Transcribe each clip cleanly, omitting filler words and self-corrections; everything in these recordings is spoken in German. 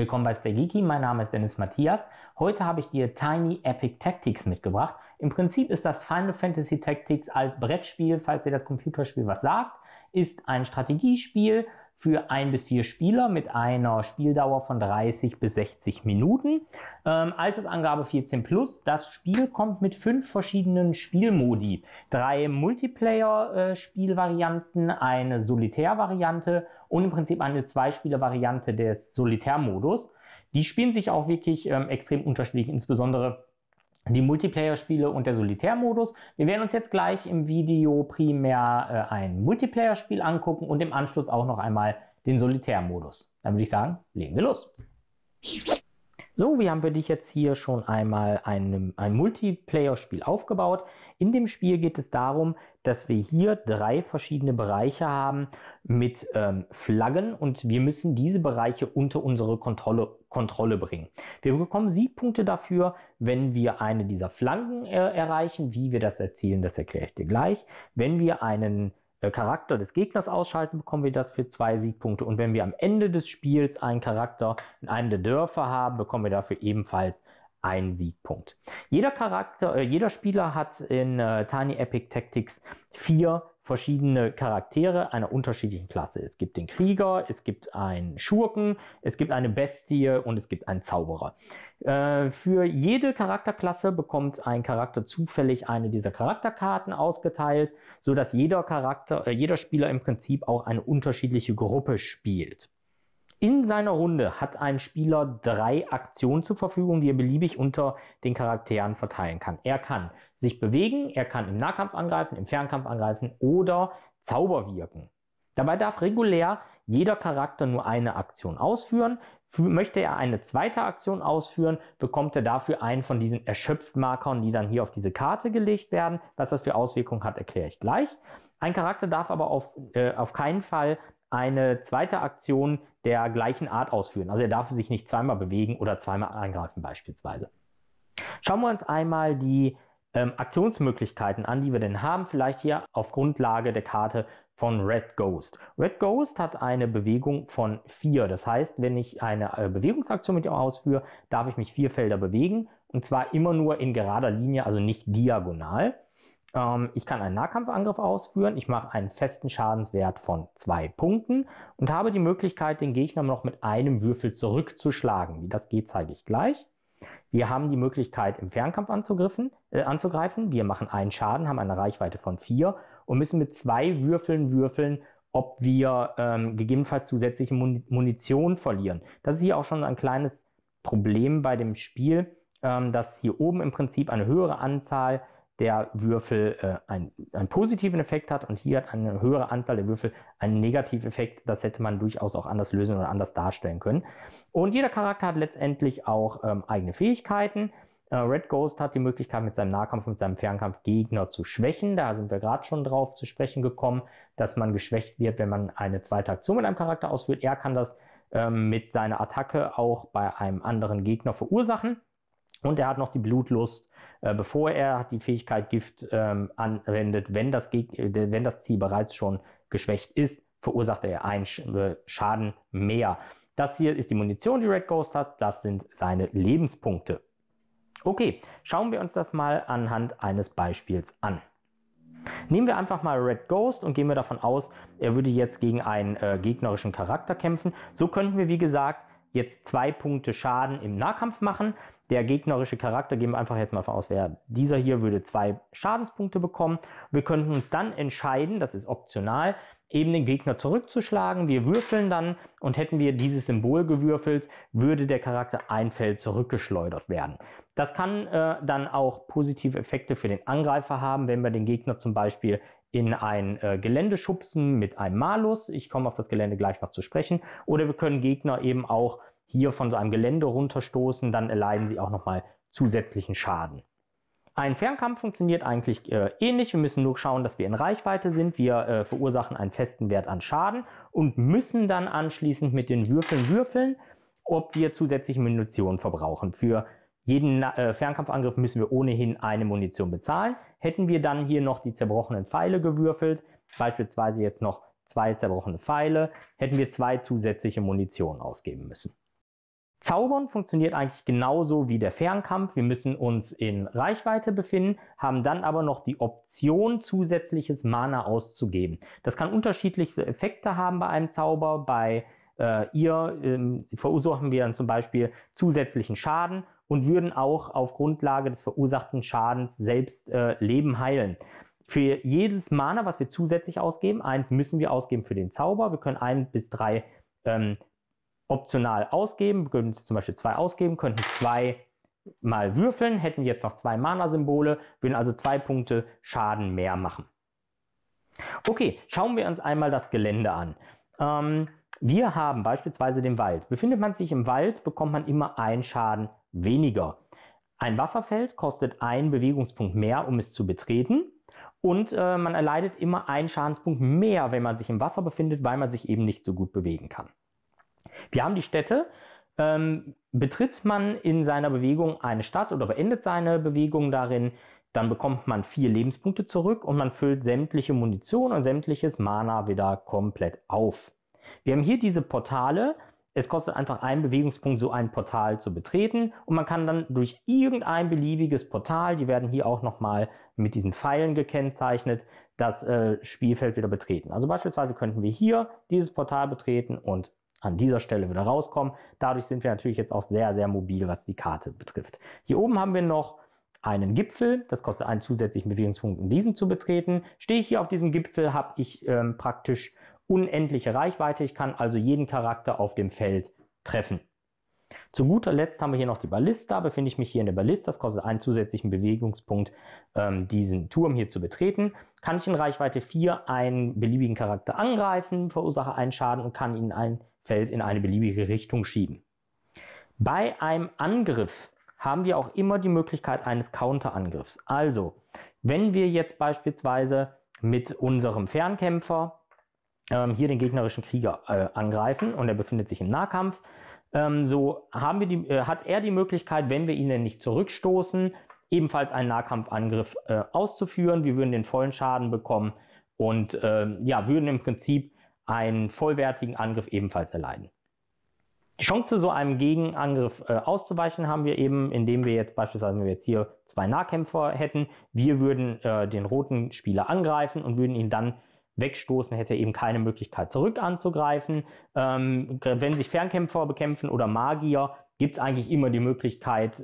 Willkommen bei Stagiki, mein Name ist Dennis Matthias. Heute habe ich dir Tiny Epic Tactics mitgebracht. Im Prinzip ist das Final Fantasy Tactics als Brettspiel, falls dir das Computerspiel was sagt, ist ein Strategiespiel für 1 bis 4 Spieler mit einer Spieldauer von 30 bis 60 Minuten. Altersangabe 14+. Das Spiel kommt mit 5 verschiedenen Spielmodi. 3 Multiplayer-Spielvarianten, eine Solitär-Variante und im Prinzip eine 2-Spieler-Variante des Solitär-Modus. Die spielen sich auch wirklich extrem unterschiedlich, insbesondere die Multiplayer-Spiele und der Solitärmodus. Wir werden uns jetzt gleich im Video primär ein Multiplayer-Spiel angucken und im Anschluss auch noch einmal den Solitärmodus. Dann würde ich sagen, legen wir los. So, wir haben für dich jetzt hier schon einmal ein Multiplayer-Spiel aufgebaut. In dem Spiel geht es darum, dass wir hier 3 verschiedene Bereiche haben mit Flaggen und wir müssen diese Bereiche unter unsere Kontrolle bringen. Wir bekommen Siegpunkte dafür, wenn wir eine dieser Flaggen erreichen. Wie wir das erzielen, das erkläre ich dir gleich. Wenn wir einen Charakter des Gegners ausschalten, bekommen wir das für 2 Siegpunkte. Und wenn wir am Ende des Spiels einen Charakter in einem der Dörfer haben, bekommen wir dafür ebenfalls 1 Siegpunkt. Jeder Spieler hat in Tiny Epic Tactics 4 verschiedene Charaktere einer unterschiedlichen Klasse. Es gibt den Krieger, es gibt einen Schurken, es gibt eine Bestie und es gibt einen Zauberer. Für jede Charakterklasse bekommt ein Charakter zufällig eine dieser Charakterkarten ausgeteilt, sodass jeder Spieler im Prinzip auch eine unterschiedliche Gruppe spielt. In seiner Runde hat ein Spieler 3 Aktionen zur Verfügung, die er beliebig unter den Charakteren verteilen kann. Er kann sich bewegen, er kann im Nahkampf angreifen, im Fernkampf angreifen oder Zauber wirken. Dabei darf regulär jeder Charakter nur eine Aktion ausführen. Möchte er eine zweite Aktion ausführen, bekommt er dafür einen von diesen Erschöpftmarkern, die dann hier auf diese Karte gelegt werden. Was das für Auswirkungen hat, erkläre ich gleich. Ein Charakter darf aber auf keinen Fall eine zweite Aktion der gleichen Art ausführen. Also er darf sich nicht zweimal bewegen oder zweimal eingreifen beispielsweise. Schauen wir uns einmal die Aktionsmöglichkeiten an, die wir denn haben. Vielleicht hier auf Grundlage der Karte von Red Ghost. Red Ghost hat eine Bewegung von 4. Das heißt, wenn ich eine Bewegungsaktion mit ihm ausführe, darf ich mich 4 Felder bewegen. Und zwar immer nur in gerader Linie, also nicht diagonal. Ich kann einen Nahkampfangriff ausführen, ich mache einen festen Schadenswert von 2 Punkten und habe die Möglichkeit, den Gegner noch mit einem Würfel zurückzuschlagen. Wie das geht, zeige ich gleich. Wir haben die Möglichkeit, im Fernkampf anzugreifen. Wir machen einen Schaden, haben eine Reichweite von 4 und müssen mit 2 Würfeln würfeln, ob wir gegebenenfalls zusätzliche Munition verlieren. Das ist hier auch schon ein kleines Problem bei dem Spiel, dass hier oben im Prinzip eine höhere Anzahl der Würfel einen positiven Effekt hat und hier hat eine höhere Anzahl der Würfel einen Negativeffekt. Das hätte man durchaus auch anders lösen oder anders darstellen können. Und jeder Charakter hat letztendlich auch eigene Fähigkeiten. Red Ghost hat die Möglichkeit, mit seinem Nahkampf und seinem Fernkampf Gegner zu schwächen. Da sind wir gerade schon drauf zu sprechen gekommen, dass man geschwächt wird, wenn man eine zweite Aktion mit einem Charakter ausführt. Er kann das mit seiner Attacke auch bei einem anderen Gegner verursachen. Und er hat noch die Blutlust, bevor er die Fähigkeit Gift anwendet. Wenn das Ziel bereits schon geschwächt ist, verursacht er einen Schaden mehr. Das hier ist die Munition, die Red Ghost hat. Das sind seine Lebenspunkte. Okay, schauen wir uns das mal anhand eines Beispiels an. Nehmen wir einfach mal Red Ghost und gehen wir davon aus, er würde jetzt gegen einen gegnerischen Charakter kämpfen. So könnten wir, wie gesagt, jetzt 2 Punkte Schaden im Nahkampf machen. Der gegnerische Charakter, gehen wir einfach jetzt mal von aus, dieser hier würde 2 Schadenspunkte bekommen. Wir könnten uns dann entscheiden, das ist optional, eben den Gegner zurückzuschlagen. Wir würfeln dann und hätten wir dieses Symbol gewürfelt, würde der Charakter ein Feld zurückgeschleudert werden. Das kann dann auch positive Effekte für den Angreifer haben, wenn wir den Gegner zum Beispiel in ein Gelände schubsen mit einem Malus. Ich komme auf das Gelände gleich noch zu sprechen. Oder wir können Gegner eben auch hier von so einem Gelände runterstoßen, dann erleiden sie auch nochmal zusätzlichen Schaden. Ein Fernkampf funktioniert eigentlich ähnlich. Wir müssen nur schauen, dass wir in Reichweite sind. Wir verursachen einen festen Wert an Schaden und müssen dann anschließend mit den Würfeln würfeln, ob wir zusätzliche Munition verbrauchen. Für jeden Fernkampfangriff müssen wir ohnehin eine Munition bezahlen. Hätten wir dann hier noch die zerbrochenen Pfeile gewürfelt, beispielsweise jetzt noch 2 zerbrochene Pfeile, hätten wir 2 zusätzliche Munition ausgeben müssen. Zaubern funktioniert eigentlich genauso wie der Fernkampf. Wir müssen uns in Reichweite befinden, haben dann aber noch die Option, zusätzliches Mana auszugeben. Das kann unterschiedlichste Effekte haben bei einem Zauber. Bei verursachen wir dann zum Beispiel zusätzlichen Schaden und würden auch auf Grundlage des verursachten Schadens selbst Leben heilen. Für jedes Mana, was wir zusätzlich ausgeben, eins müssen wir ausgeben für den Zauber. Wir können 1 bis 3 optional ausgeben, wir können zum Beispiel 2 ausgeben, könnten 2 mal würfeln, hätten jetzt noch 2 Mana-Symbole, würden also 2 Punkte Schaden mehr machen. Okay, schauen wir uns einmal das Gelände an. Wir haben beispielsweise den Wald. Befindet man sich im Wald, bekommt man immer einen Schaden weniger. Ein Wasserfeld kostet einen Bewegungspunkt mehr, um es zu betreten. Und man erleidet immer einen Schadenspunkt mehr, wenn man sich im Wasser befindet, weil man sich eben nicht so gut bewegen kann. Wir haben die Städte. Betritt man in seiner Bewegung eine Stadt oder beendet seine Bewegung darin, dann bekommt man 4 Lebenspunkte zurück und man füllt sämtliche Munition und sämtliches Mana wieder komplett auf. Wir haben hier diese Portale. Es kostet einfach einen Bewegungspunkt, so ein Portal zu betreten. Und man kann dann durch irgendein beliebiges Portal, die werden hier auch nochmal mit diesen Pfeilen gekennzeichnet, das Spielfeld wieder betreten. Also beispielsweise könnten wir hier dieses Portal betreten und an dieser Stelle wieder rauskommen. Dadurch sind wir natürlich jetzt auch sehr, sehr mobil, was die Karte betrifft. Hier oben haben wir noch einen Gipfel. Das kostet einen zusätzlichen Bewegungspunkt, um diesen zu betreten. Stehe ich hier auf diesem Gipfel, habe ich praktisch unendliche Reichweite. Ich kann also jeden Charakter auf dem Feld treffen. Zu guter Letzt haben wir hier noch die Ballista. Befinde ich mich hier in der Ballista. Das kostet einen zusätzlichen Bewegungspunkt, diesen Turm hier zu betreten. Kann ich in Reichweite 4 einen beliebigen Charakter angreifen, verursache einen Schaden und kann ihn in ein Feld in eine beliebige Richtung schieben. Bei einem Angriff haben wir auch immer die Möglichkeit eines Counterangriffs. Also, wenn wir jetzt beispielsweise mit unserem Fernkämpfer hier den gegnerischen Krieger angreifen und er befindet sich im Nahkampf. So haben wir hat er die Möglichkeit, wenn wir ihn denn nicht zurückstoßen, ebenfalls einen Nahkampfangriff auszuführen. Wir würden den vollen Schaden bekommen und ja, würden im Prinzip einen vollwertigen Angriff ebenfalls erleiden. Die Chance, so einem Gegenangriff auszuweichen, haben wir eben, indem wir jetzt beispielsweise, wenn wir jetzt hier 2 Nahkämpfer hätten, wir würden den roten Spieler angreifen und würden ihn dann wegstoßen, hätte er eben keine Möglichkeit, zurück anzugreifen. Wenn sich Fernkämpfer bekämpfen oder Magier, gibt es eigentlich immer die Möglichkeit,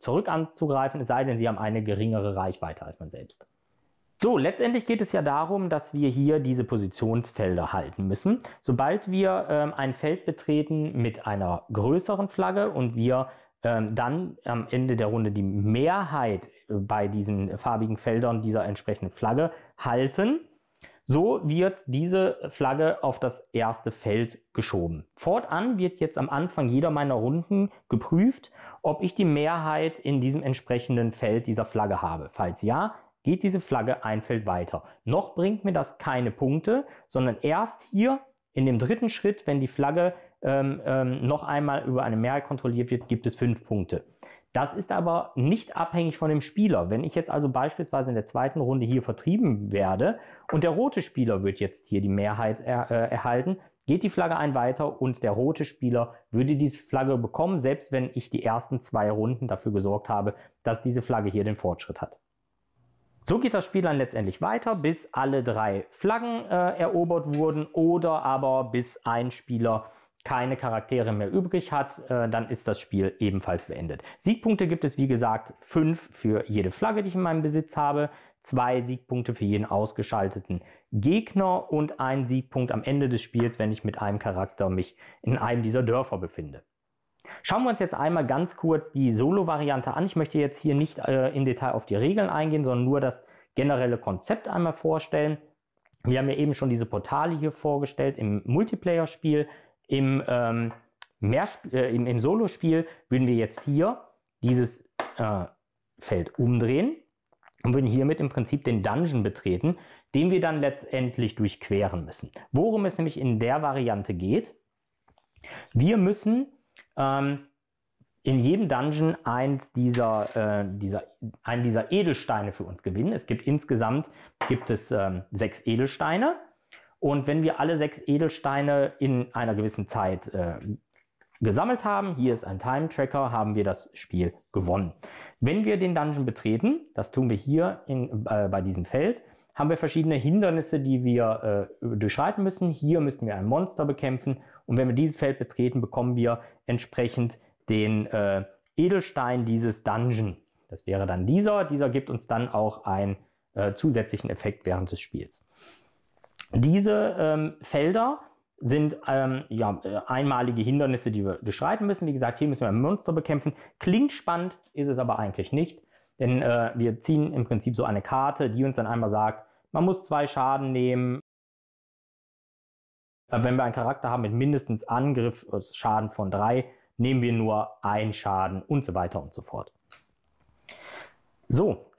zurück anzugreifen, es sei denn, sie haben eine geringere Reichweite als man selbst. So, letztendlich geht es ja darum, dass wir hier diese Positionsfelder halten müssen. Sobald wir ein Feld betreten mit einer größeren Flagge und wir dann am Ende der Runde die Mehrheit bei diesen farbigen Feldern dieser entsprechenden Flagge halten, so wird diese Flagge auf das erste Feld geschoben. Fortan wird jetzt am Anfang jeder meiner Runden geprüft, ob ich die Mehrheit in diesem entsprechenden Feld dieser Flagge habe. Falls ja, geht diese Flagge ein Feld weiter. Noch bringt mir das keine Punkte, sondern erst hier in dem dritten Schritt, wenn die Flagge noch einmal über eine Mehrheit kontrolliert wird, gibt es 5 Punkte. Das ist aber nicht abhängig von dem Spieler. Wenn ich jetzt also beispielsweise in der 2. Runde hier vertrieben werde und der rote Spieler wird jetzt hier die Mehrheit erhalten, geht die Flagge ein weiter und der rote Spieler würde diese Flagge bekommen, selbst wenn ich die ersten 2 Runden dafür gesorgt habe, dass diese Flagge hier den Fortschritt hat. So geht das Spiel dann letztendlich weiter, bis alle 3 Flaggen erobert wurden oder aber bis ein Spieler keine Charaktere mehr übrig hat, dann ist das Spiel ebenfalls beendet. Siegpunkte gibt es, wie gesagt, 5 für jede Flagge, die ich in meinem Besitz habe, 2 Siegpunkte für jeden ausgeschalteten Gegner und 1 Siegpunkt am Ende des Spiels, wenn ich mit einem Charakter mich in einem dieser Dörfer befinde. Schauen wir uns jetzt einmal ganz kurz die Solo-Variante an. Ich möchte jetzt hier nicht im Detail auf die Regeln eingehen, sondern nur das generelle Konzept einmal vorstellen. Wir haben ja eben schon diese Portale hier vorgestellt im Multiplayer-Spiel. Im Solo-Spiel würden wir jetzt hier dieses Feld umdrehen und würden hiermit im Prinzip den Dungeon betreten, den wir dann letztendlich durchqueren müssen. Worum es nämlich in der Variante geht, wir müssen in jedem Dungeon einen dieser Edelsteine für uns gewinnen. Es gibt insgesamt 6 Edelsteine. Und wenn wir alle 6 Edelsteine in einer gewissen Zeit gesammelt haben, hier ist ein Time-Tracker, haben wir das Spiel gewonnen. Wenn wir den Dungeon betreten, das tun wir hier bei diesem Feld, haben wir verschiedene Hindernisse, die wir durchschreiten müssen. Hier müssen wir ein Monster bekämpfen und wenn wir dieses Feld betreten, bekommen wir entsprechend den Edelstein dieses Dungeon. Das wäre dann dieser. Dieser gibt uns dann auch einen zusätzlichen Effekt während des Spiels. Diese Felder sind einmalige Hindernisse, die wir durchschreiten müssen. Wie gesagt, hier müssen wir ein Monster bekämpfen. Klingt spannend, ist es aber eigentlich nicht. Denn wir ziehen im Prinzip so eine Karte, die uns dann einmal sagt, man muss 2 Schaden nehmen, wenn wir einen Charakter haben mit mindestens Angriff, Schaden von 3, nehmen wir nur 1 Schaden und so weiter und so fort. So,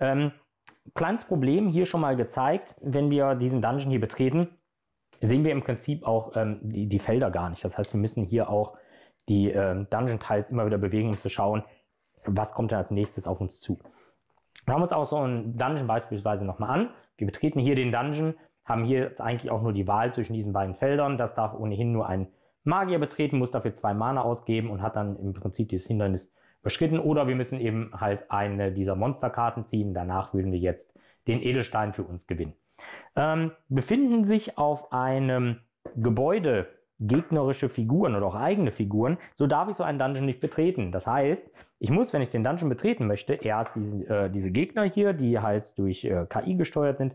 kleines Problem hier schon mal gezeigt, wenn wir diesen Dungeon hier betreten, sehen wir im Prinzip auch die Felder gar nicht. Das heißt, wir müssen hier auch die Dungeon-Tiles immer wieder bewegen, um zu schauen, was kommt denn als nächstes auf uns zu. Wir haben uns auch so einen Dungeon beispielsweise nochmal an. Wir betreten hier den Dungeon, haben hier jetzt eigentlich auch nur die Wahl zwischen diesen beiden Feldern. Das darf ohnehin nur ein Magier betreten, muss dafür 2 Mana ausgeben und hat dann im Prinzip dieses Hindernis überschritten. Oder wir müssen eben halt eine dieser Monsterkarten ziehen. Danach würden wir jetzt den Edelstein für uns gewinnen. Befinden sich auf einem Gebäude gegnerische Figuren oder auch eigene Figuren, so darf ich so einen Dungeon nicht betreten. Das heißt, ich muss, wenn ich den Dungeon betreten möchte, erst diese Gegner hier, die halt durch KI gesteuert sind,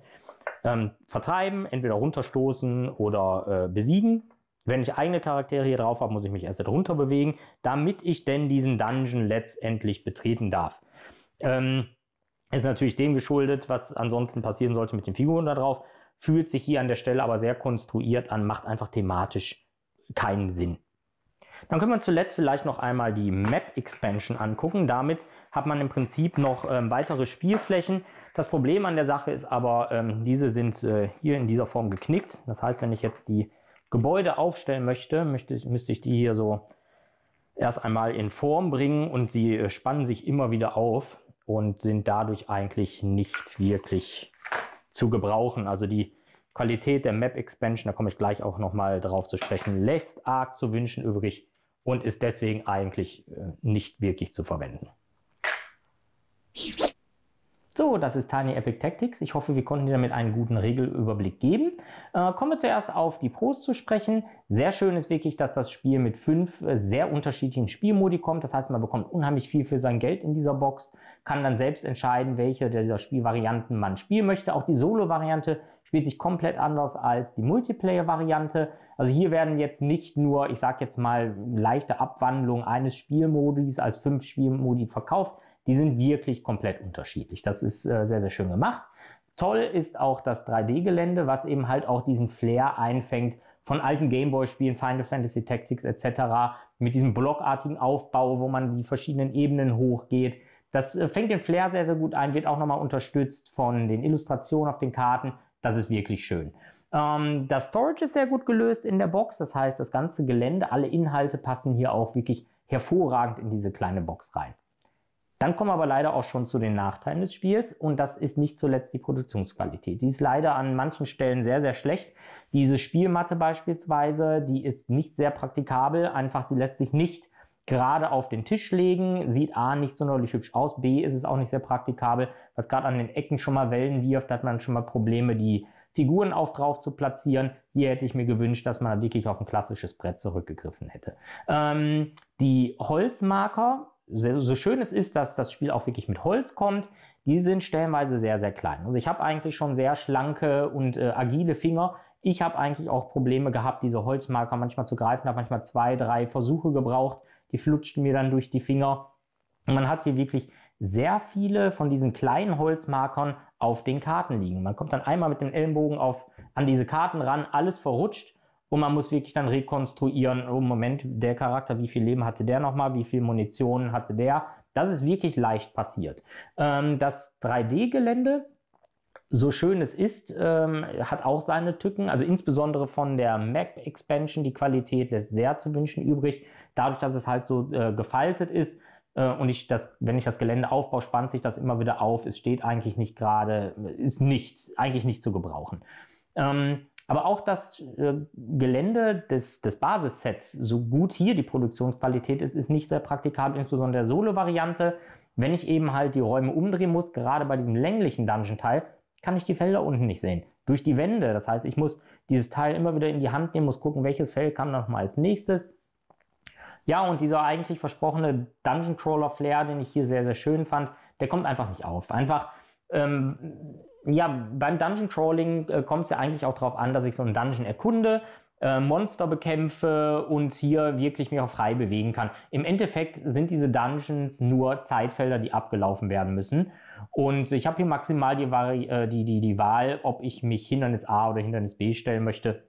vertreiben, entweder runterstoßen oder besiegen. Wenn ich eigene Charaktere hier drauf habe, muss ich mich erst darunter bewegen, damit ich denn diesen Dungeon letztendlich betreten darf. Ist natürlich dem geschuldet, was ansonsten passieren sollte mit den Figuren da drauf. Fühlt sich hier an der Stelle aber sehr konstruiert an, macht einfach thematisch keinen Sinn. Dann können wir zuletzt vielleicht noch einmal die Map-Expansion angucken. Damit hat man im Prinzip noch weitere Spielflächen. Das Problem an der Sache ist aber, diese sind hier in dieser Form geknickt. Das heißt, wenn ich jetzt die Gebäude aufstellen möchte, müsste ich die hier so erst einmal in Form bringen und sie spannen sich immer wieder auf und sind dadurch eigentlich nicht wirklich zu gebrauchen. Also die Qualität der Map-Expansion, da komme ich gleich auch nochmal drauf zu sprechen, lässt arg zu wünschen übrig und ist deswegen eigentlich nicht wirklich zu verwenden. So, das ist Tiny Epic Tactics. Ich hoffe, wir konnten dir damit einen guten Regelüberblick geben. Kommen wir zuerst auf die Pros zu sprechen. Sehr schön ist wirklich, dass das Spiel mit 5 sehr unterschiedlichen Spielmodi kommt. Das heißt, man bekommt unheimlich viel für sein Geld in dieser Box, kann dann selbst entscheiden, welche dieser Spielvarianten man spielen möchte. Auch die Solo-Variante spielt sich komplett anders als die Multiplayer-Variante. Also hier werden jetzt nicht nur, ich sage jetzt mal, leichte Abwandlungen eines Spielmodis als 5 Spielmodi verkauft. Die sind wirklich komplett unterschiedlich. Das ist sehr, sehr schön gemacht. Toll ist auch das 3D-Gelände, was eben halt auch diesen Flair einfängt von alten Gameboy-Spielen, Final Fantasy Tactics etc. mit diesem blockartigen Aufbau, wo man die verschiedenen Ebenen hochgeht. Das fängt den Flair sehr, sehr gut ein, wird auch nochmal unterstützt von den Illustrationen auf den Karten. Das ist wirklich schön. Das Storage ist sehr gut gelöst in der Box. Das heißt, das ganze Gelände, alle Inhalte passen hier auch wirklich hervorragend in diese kleine Box rein. Dann kommen wir aber leider auch schon zu den Nachteilen des Spiels und das ist nicht zuletzt die Produktionsqualität. Die ist leider an manchen Stellen sehr, sehr schlecht. Diese Spielmatte beispielsweise, die ist nicht sehr praktikabel. Einfach, sie lässt sich nicht gerade auf den Tisch legen. Sieht A, nicht sonderlich hübsch aus. B, ist es auch nicht sehr praktikabel, was gerade an den Ecken schon mal Wellen wirft. Da hat man schon mal Probleme, die Figuren auch drauf zu platzieren. Hier hätte ich mir gewünscht, dass man wirklich auf ein klassisches Brett zurückgegriffen hätte. Die Holzmarker, so schön es ist, dass das Spiel auch wirklich mit Holz kommt, die sind stellenweise sehr, sehr klein. Also ich habe eigentlich schon sehr schlanke und agile Finger. Ich habe eigentlich auch Probleme gehabt, diese Holzmarker manchmal zu greifen. Habe manchmal 2, 3 Versuche gebraucht. Die flutschten mir dann durch die Finger. Und man hat hier wirklich sehr viele von diesen kleinen Holzmarkern auf den Karten liegen. Man kommt dann einmal mit dem Ellenbogen an diese Karten ran, alles verrutscht. Und man muss wirklich dann rekonstruieren, oh Moment, der Charakter, wie viel Leben hatte der nochmal, wie viel Munition hatte der. Das ist wirklich leicht passiert. Das 3D-Gelände, so schön es ist, hat auch seine Tücken. Also insbesondere von der Map-Expansion, die Qualität lässt sehr zu wünschen übrig. Dadurch, dass es halt so gefaltet ist und wenn ich das Gelände aufbaue, spannt sich das immer wieder auf. Es steht eigentlich nicht gerade, ist eigentlich nicht zu gebrauchen. Aber auch das Gelände des Basissets, so gut hier die Produktionsqualität ist, ist nicht sehr praktikabel, insbesondere der Solo-Variante. Wenn ich eben halt die Räume umdrehen muss, gerade bei diesem länglichen Dungeon-Teil, kann ich die Felder unten nicht sehen. Durch die Wände, das heißt, ich muss dieses Teil immer wieder in die Hand nehmen, muss gucken, welches Feld kam noch mal als nächstes. Ja, und dieser eigentlich versprochene Dungeon-Crawler-Flair, den ich hier sehr, sehr schön fand, der kommt einfach nicht auf. Einfach, ja, beim Dungeon-Crawling kommt es ja eigentlich auch darauf an, dass ich so einen Dungeon erkunde, Monster bekämpfe und hier wirklich mich auch frei bewegen kann. Im Endeffekt sind diese Dungeons nur Zeitfelder, die abgelaufen werden müssen. Und ich habe hier maximal die Wahl, ob ich mich Hindernis A oder Hindernis B stellen möchte.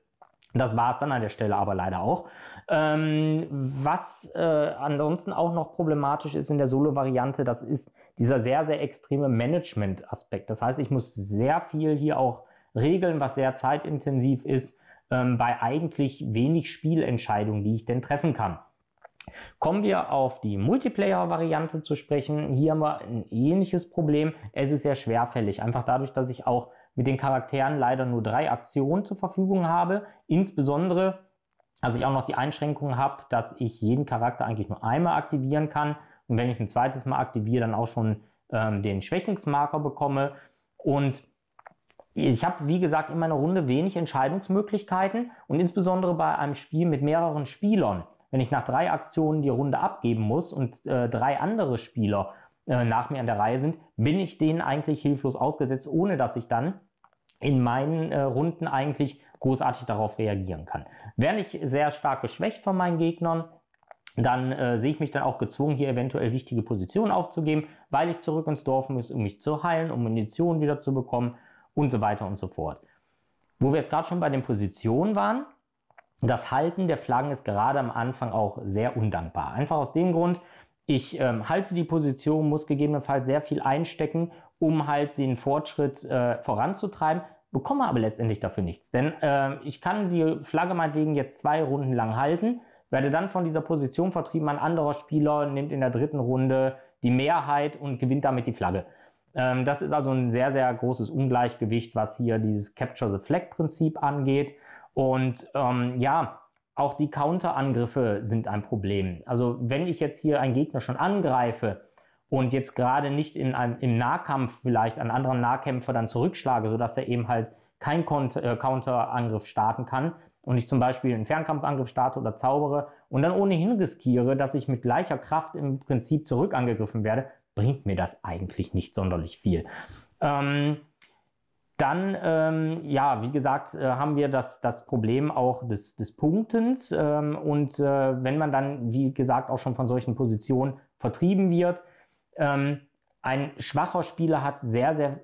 Das war es dann an der Stelle aber leider auch. Was ansonsten auch noch problematisch ist in der Solo-Variante, das ist dieser sehr, sehr extreme Management-Aspekt. Das heißt, ich muss sehr viel hier auch regeln, was sehr zeitintensiv ist, bei eigentlich wenig Spielentscheidungen, die ich denn treffen kann. Kommen wir auf die Multiplayer-Variante zu sprechen. Hier haben wir ein ähnliches Problem. Es ist sehr schwerfällig, einfach dadurch, dass ich auch mit den Charakteren leider nur 3 Aktionen zur Verfügung habe. Insbesondere, dass ich auch noch die Einschränkung habe, dass ich jeden Charakter eigentlich nur einmal aktivieren kann. Und wenn ich ein zweites Mal aktiviere, dann auch schon den Schwächungsmarker bekomme. Und ich habe, wie gesagt, in meiner Runde wenig Entscheidungsmöglichkeiten. Und insbesondere bei einem Spiel mit mehreren Spielern, wenn ich nach 3 Aktionen die Runde abgeben muss und 3 andere Spieler nach mir an der Reihe sind, bin ich denen eigentlich hilflos ausgesetzt, ohne dass ich dann in meinen Runden eigentlich großartig darauf reagieren kann. Werde ich sehr stark geschwächt von meinen Gegnern, dann sehe ich mich dann auch gezwungen, hier eventuell wichtige Positionen aufzugeben, weil ich zurück ins Dorf muss, um mich zu heilen, um Munition wieder zu bekommen und so weiter und so fort. Wo wir jetzt gerade schon bei den Positionen waren, das Halten der Flaggen ist gerade am Anfang auch sehr undankbar. Einfach aus dem Grund, ich halte die Position, muss gegebenenfalls sehr viel einstecken, um halt den Fortschritt voranzutreiben, bekomme aber letztendlich dafür nichts. Denn ich kann die Flagge meinetwegen jetzt 2 Runden lang halten, werde dann von dieser Position vertrieben, ein anderer Spieler nimmt in der 3. Runde die Mehrheit und gewinnt damit die Flagge. Das ist also ein sehr, sehr großes Ungleichgewicht, was hier dieses Capture-the-Flag-Prinzip angeht. Und ja, auch die Counterangriffe sind ein Problem. Also wenn ich jetzt hier einen Gegner schon angreife und jetzt gerade nicht im Nahkampf vielleicht einen anderen Nahkämpfer dann zurückschlage, sodass er eben halt keinen Counterangriff starten kann und ich zum Beispiel einen Fernkampfangriff starte oder zaubere und dann ohnehin riskiere, dass ich mit gleicher Kraft im Prinzip zurück angegriffen werde, bringt mir das eigentlich nicht sonderlich viel. Dann, ja, wie gesagt, haben wir das Problem auch des Punktens und wenn man dann, wie gesagt, auch schon von solchen Positionen vertrieben wird, ein schwacher Spieler hat sehr, sehr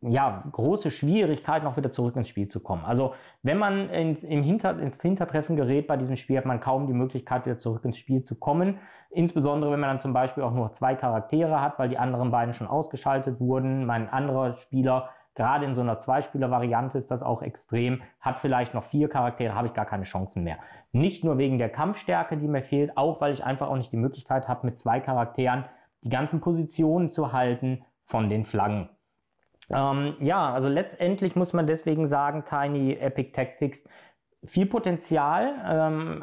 ja, große Schwierigkeiten, auch wieder zurück ins Spiel zu kommen. Also wenn man ins Hintertreffen gerät bei diesem Spiel, hat man kaum die Möglichkeit, wieder zurück ins Spiel zu kommen. Insbesondere, wenn man dann zum Beispiel auch nur 2 Charaktere hat, weil die anderen beiden schon ausgeschaltet wurden, mein anderer Spieler, gerade in so einer 2-Spieler-Variante ist das auch extrem, hat vielleicht noch 4 Charaktere, habe ich gar keine Chancen mehr. Nicht nur wegen der Kampfstärke, die mir fehlt, auch weil ich einfach auch nicht die Möglichkeit habe, mit 2 Charakteren die ganzen Positionen zu halten von den Flaggen. Ja, also letztendlich muss man deswegen sagen, Tiny Epic Tactics, viel Potenzial,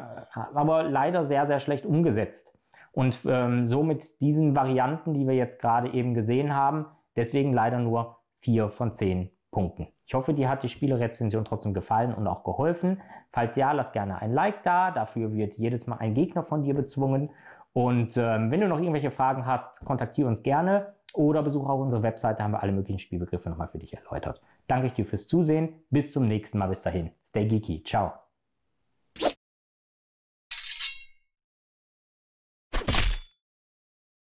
aber leider sehr, sehr schlecht umgesetzt. Und so mit diesen Varianten, die wir jetzt gerade eben gesehen haben, deswegen leider nur 4 von 10 Punkten. Ich hoffe, dir hat die Spielerezension trotzdem gefallen und auch geholfen. Falls ja, lass gerne ein Like da. Dafür wird jedes Mal ein Gegner von dir bezwungen. Und wenn du noch irgendwelche Fragen hast, kontaktiere uns gerne oder besuche auch unsere Webseite, da haben wir alle möglichen Spielbegriffe nochmal für dich erläutert. Danke dir fürs Zusehen. Bis zum nächsten Mal. Bis dahin. Stay geeky. Ciao.